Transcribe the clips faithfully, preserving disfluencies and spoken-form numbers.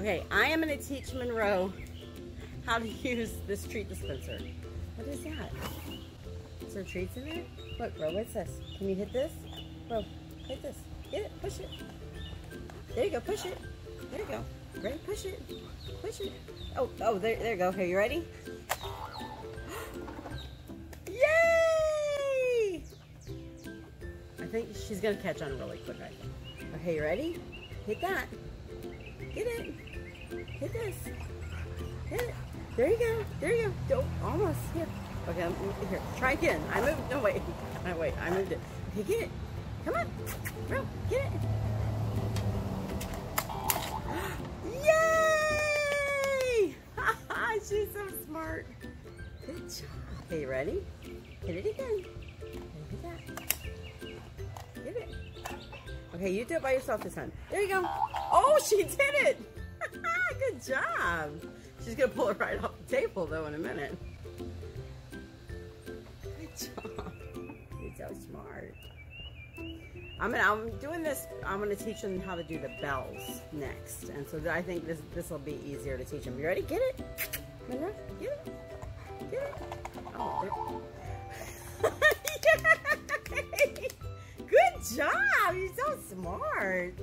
Okay, I am gonna teach Monroe how to use this treat dispenser. What is that? Is there treats in there? Look, bro, what's this? Can you hit this? Bro, hit this. Get it, push it. There you go, push it. There you go. Ready, push it. Push it. Oh, oh, there, there you go. Here, you ready? Yay! I think she's gonna catch on really quick, I think. Okay, you ready? Hit that. Get it. Hit this. Hit it. There you go. There you go. Oh, almost. Here. Okay, I'm here. Try again. I moved. No, wait. No, wait. I moved it. Okay, get it. Come on. Bro, get it. Yay! She's so smart. Good job. Okay, you ready? Hit it again. Hit that. Get it. Okay, you do it by yourself this time. There you go. Oh, she did it. Good job. She's going to pull it right off the table, though, in a minute. Good job. You're so smart. I'm, gonna, I'm doing this. I'm going to teach them how to do the bells next. And so I think this this will be easier to teach them. You ready? Get it. Monroe, get it. Get it. Oh, good job. You're so smart.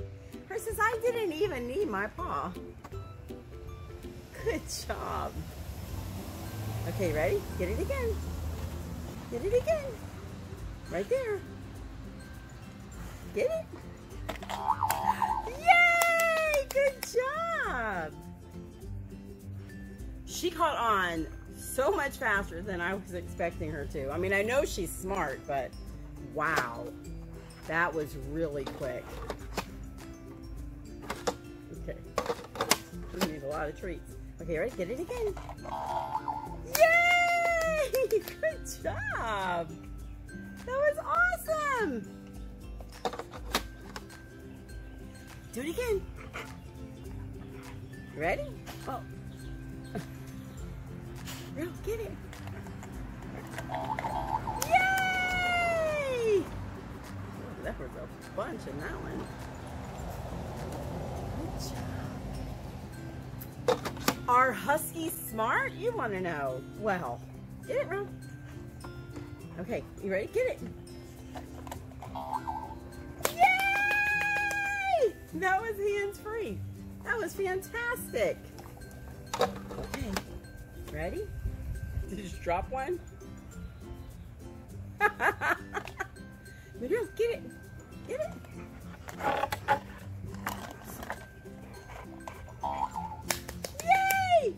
Her says, I didn't even need my paw. Good job. Okay, ready? Get it again. Get it again. Right there. Get it. Yay! Good job. She caught on so much faster than I was expecting her to. I mean, I know she's smart, but wow. That was really quick. Okay. We need a lot of treats. Okay, ready? Get it again. Yay! Good job. That was awesome. Do it again. Ready? Oh. Real, get it. Yay! Oh, that was a bunch in that one. Good job. Are huskies smart? You want to know. Well, get it, Real. Okay, you ready? Get it. That was hands-free. That was fantastic. Okay. Ready? Did you just drop one? Monroe, get it. Get it. Yay!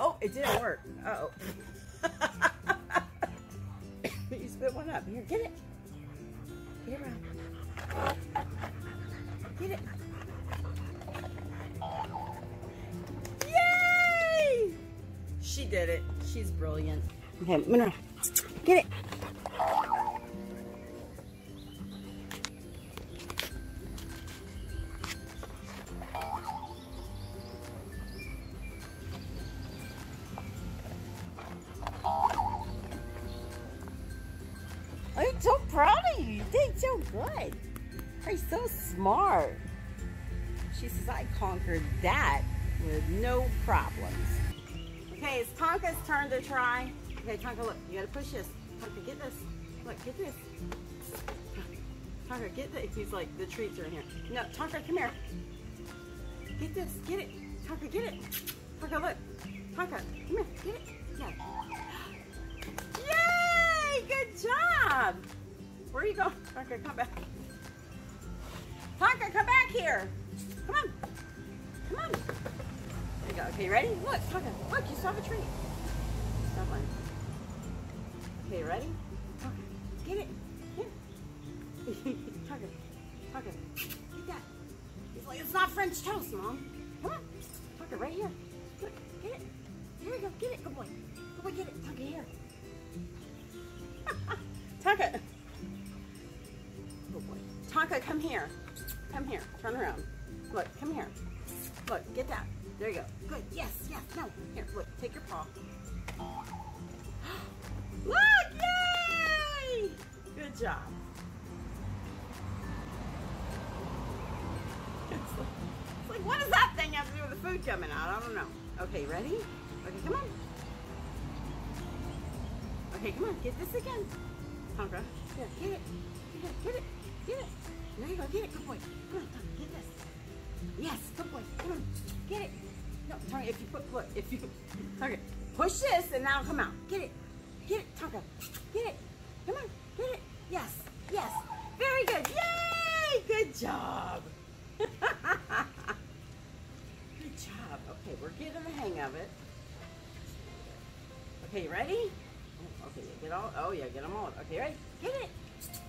Oh, it didn't work. Uh-oh. You spit one up. Here, get it. Get it around. Get it. Yay! She did it. She's brilliant. Okay, Monroe, get it. I'm so proud of you. You did so good. You're so smart. She says, I conquered that with no problems. Okay, it's Tonka's turn to try. Okay, Tonka, look, you gotta push this. Tonka, get this. Look, get this. Tonka, get this. He's like, the treats are in here. No, Tonka, come here. Get this, get it. Tonka, get it. Tonka, look. Tonka, come here, get it. Yeah. Yay, good job. Where are you going? Tonka, come back. Tonka, come back here. Come on. Come on. There you go. Okay, ready? Look, Tonka. Look, you still have a treat. Stop one. Okay, ready? Tonka, get it. Here. Tonka. Tonka. Get that. He's like, it's not French toast, Mom. Come on. Tonka, right here. Look, get it. Here we go. Get it. Good boy. Good boy, get it. Tonka, here. Tonka. Good boy. Tonka, come here. Come here, turn around. Look, come here. Look, get that. There you go. Good, yes, yes, no. Here, look, take your paw. Look, yay! Good job. It's like, it's like, what does that thing have to do with food coming out. I don't know. Okay, ready? Okay, come on. Okay, come on. Get this again. Tonka. Yeah, get it. Get it. Get it. Get it. There you go. Get it. Good boy. Come on, Tonka. Get this. Yes. Good boy. Come on. Get it. No, Tonka. If you put, look. If you, Tonka. Push this and that'll come out. Get it. Get it, Tonka. Get it. Come on. Get it. Yes. Yes. Very good. Yay! Good job. Good job. Okay, we're getting the hang of it. Okay, you ready? Oh, okay, get all. Oh yeah, get them all. Okay, ready? Get it.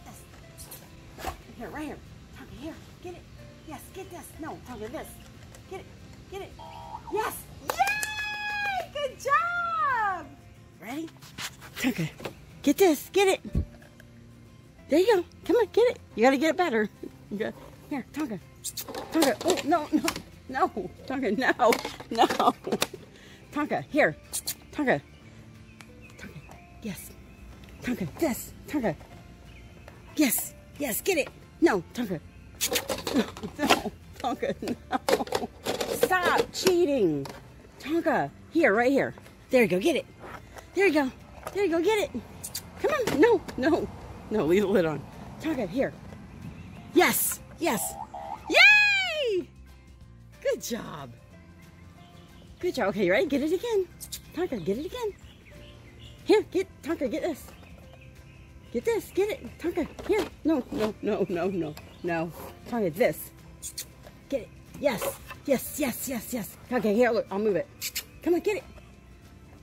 Yes. Here, right here. Tonka, here. Get it. Yes. Get this. No, Tonka, this. Get it. Get it. Yes. Yay! Good job. Ready? Tonka, get this. Get it. There you go. Come on, get it. You gotta get it better. You gotta, here, Tonka. Tonka. Oh no, no, no, Tonka, no, no. Tonka, here. Tonka. Tonka. Yes. Tonka. This. Tonka. Yes. Yes. Get it. No, Tonka. No, no. Tonka. No. Stop cheating. Tonka. Here, right here. There you go. Get it. There you go. There you go. Get it. Come on. No, no. No, leave the lid on. Tonka, here. Yes, yes. Yay! Good job. Good job. Okay, you ready? Get it again. Tonka, get it again. Here, get, Tonka, get this. Get this, get it. Tonka, here. No, no, no, no, no, no. Tonka, this. Get it. Yes, yes, yes, yes, yes. Tonka, here, look, I'll move it. Come on, get it.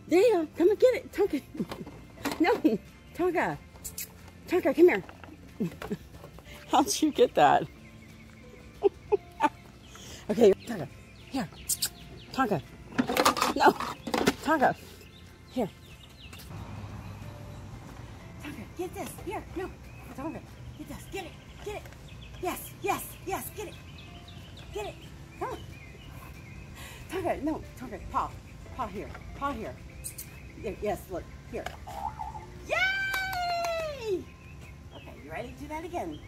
There you go. Come on, get it, Tonka. No, Tonka. Tonka, come here. How'd you get that? Okay, Tonka, here. Tonka, no. Tonka, here. Tonka, get this, here, no. Tonka, get this, get it, get it. Yes, yes, yes, get it. Get it, come on. Tonka, no, Tonka, paw. Paw here, paw here. Yes, look, here. You ready? Do that again.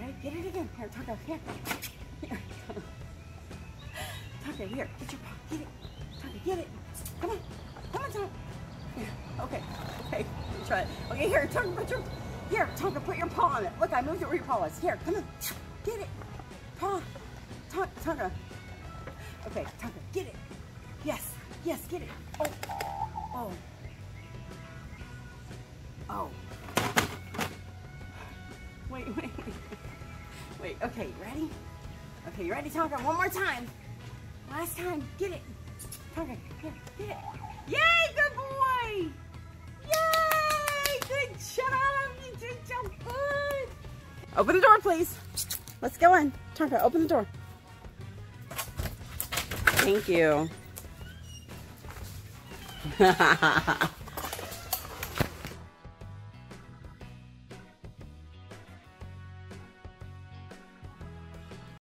Ready? Get it again. Here, Tonka, here. Here. Tonka, here. Get your paw. Get it. Tonka, get it. Come on. Come on, Tonka. Here. Okay. Okay. Try it. Okay, here, Tonka, put your... Here, Tonka, put your paw on it. Look, I moved it where your paw was. Here, come on. Get it. Paw. Tonka. Okay, Tonka, get it. Yes. Yes, get it. Oh. Oh. Oh. Wait, wait, wait, wait, okay, ready? Okay, you ready, Tonka? One more time. Last time, get it. Tonka, here, get it. Yay, good boy! Yay, good job, you did so good. Open the door, please. Let's go in. Tonka, open the door. Thank you.